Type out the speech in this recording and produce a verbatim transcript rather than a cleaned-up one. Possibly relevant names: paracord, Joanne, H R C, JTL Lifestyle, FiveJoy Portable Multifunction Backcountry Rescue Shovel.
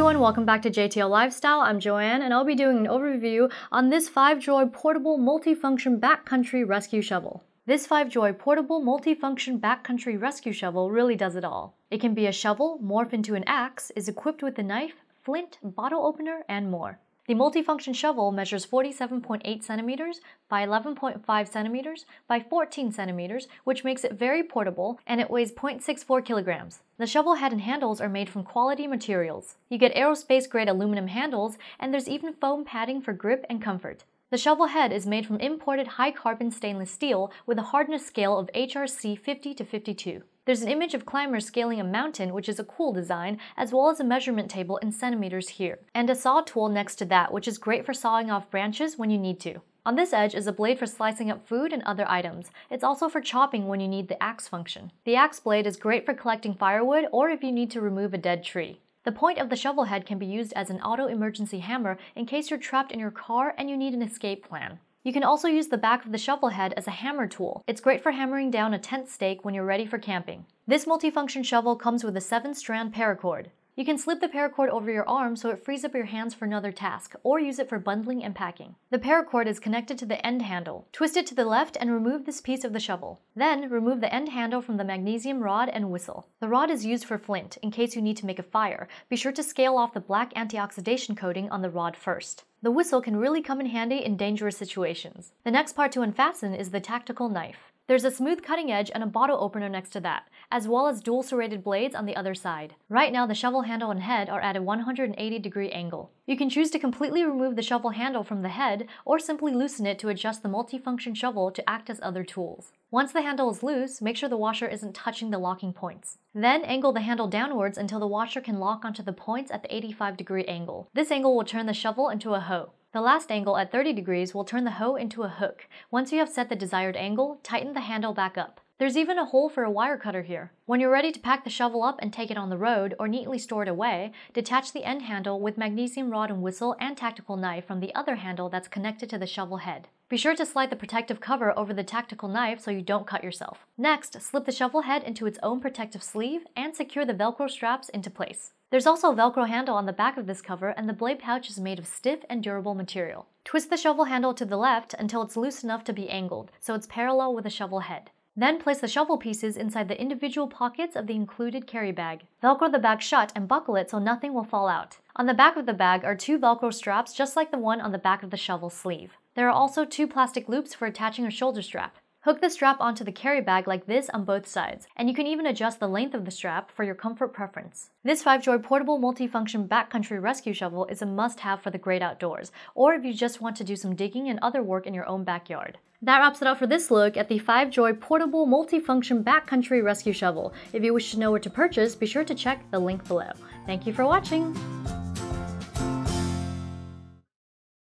everyone, welcome back to J T L Lifestyle. I'm Joanne and I'll be doing an overview on this FiveJoy Portable Multifunction Backcountry Rescue Shovel. This FiveJoy Portable Multifunction Backcountry Rescue Shovel really does it all. It can be a shovel, morph into an axe, is equipped with a knife, flint, bottle opener, and more. The multifunction shovel measures forty-seven point eight centimeters by eleven point five centimeters by fourteen centimeters, which makes it very portable, and it weighs zero point six four kilograms. The shovel head and handles are made from quality materials. You get aerospace-grade aluminum handles, and there's even foam padding for grip and comfort. The shovel head is made from imported high-carbon stainless steel with a hardness scale of H R C fifty to fifty-two. There's an image of climbers scaling a mountain, which is a cool design, as well as a measurement table in centimeters here, and a saw tool next to that, which is great for sawing off branches when you need to. On this edge is a blade for slicing up food and other items. It's also for chopping when you need the axe function. The axe blade is great for collecting firewood or if you need to remove a dead tree. The point of the shovel head can be used as an auto emergency hammer in case you're trapped in your car and you need an escape plan. You can also use the back of the shovel head as a hammer tool. It's great for hammering down a tent stake when you're ready for camping. This multifunction shovel comes with a seven strand paracord. You can slip the paracord over your arm so it frees up your hands for another task, or use it for bundling and packing. The paracord is connected to the end handle. Twist it to the left and remove this piece of the shovel. Then, remove the end handle from the magnesium rod and whistle. The rod is used for flint, in case you need to make a fire. Be sure to scale off the black antioxidant coating on the rod first. The whistle can really come in handy in dangerous situations. The next part to unfasten is the tactical knife. There's a smooth cutting edge and a bottle opener next to that, as well as dual serrated blades on the other side. Right now, the shovel handle and head are at a one hundred eighty degree angle. You can choose to completely remove the shovel handle from the head, or simply loosen it to adjust the multifunction shovel to act as other tools. Once the handle is loose, make sure the washer isn't touching the locking points. Then angle the handle downwards until the washer can lock onto the points at the eighty-five degree angle. This angle will turn the shovel into a hoe. The last angle at thirty degrees will turn the hoe into a hook. Once you have set the desired angle, tighten the handle back up. There's even a hole for a wire cutter here. When you're ready to pack the shovel up and take it on the road or neatly store it away, detach the end handle with magnesium rod and whistle and tactical knife from the other handle that's connected to the shovel head. Be sure to slide the protective cover over the tactical knife so you don't cut yourself. Next, slip the shovel head into its own protective sleeve and secure the Velcro straps into place. There's also a Velcro handle on the back of this cover, and the blade pouch is made of stiff and durable material. Twist the shovel handle to the left until it's loose enough to be angled, so it's parallel with the shovel head. Then place the shovel pieces inside the individual pockets of the included carry bag. Velcro the bag shut and buckle it so nothing will fall out. On the back of the bag are two Velcro straps just like the one on the back of the shovel sleeve. There are also two plastic loops for attaching a shoulder strap. Hook the strap onto the carry bag like this on both sides, and you can even adjust the length of the strap for your comfort preference. This FiveJoy Portable Multifunction Backcountry Rescue Shovel is a must-have for the great outdoors, or if you just want to do some digging and other work in your own backyard. That wraps it up for this look at the FiveJoy Portable Multifunction Backcountry Rescue Shovel. If you wish to know where to purchase, be sure to check the link below. Thank you for watching!